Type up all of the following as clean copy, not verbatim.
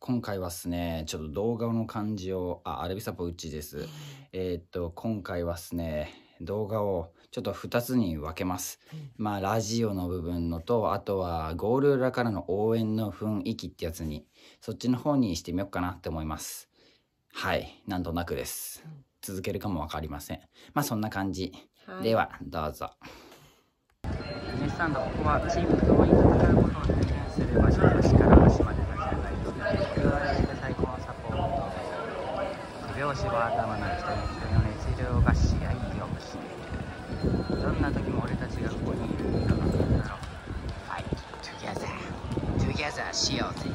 今回はですね、ちょっと動画の感じを、アルビサポウッチです。今回はですね、動画をちょっと2つに分けます。まあ、ラジオの部分のと、あとはゴール裏からの応援の雰囲気ってやつに、そっちの方にしてみようかなって思います。はい、なんとなくです。続けるかもわかりません。まあ、そんな感じ。はい、では、どうぞ。皆さんがここはチームと共に戦うことを宣言する場所ですから、端まで。両手は頭の下に人の熱量が試合をしている。どんな時も俺たちがここにいるんだろう。はい、トゥギャザーしようぜ。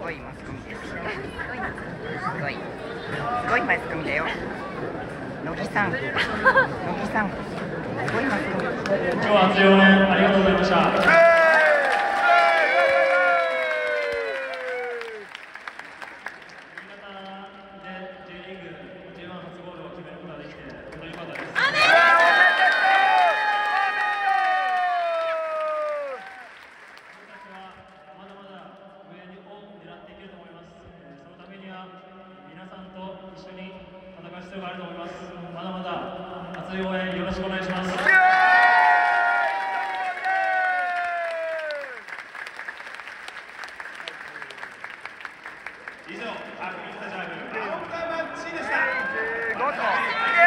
ごいマスコミすごいマスコミだよ。乃木さん、乃木さん、すごいマスコミ。今日は熱い応援ありがとうございました。以上、アクリルスタジアム青岡マッチでした。